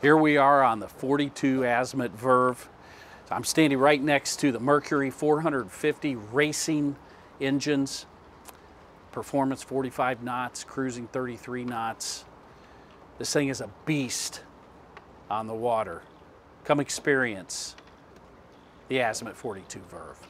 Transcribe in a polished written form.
Here we are on the 42 Azimut Verve. I'm standing right next to the Mercury 450 racing engines. Performance 45 knots, cruising 33 knots. This thing is a beast on the water. Come experience the Azimut 42 Verve.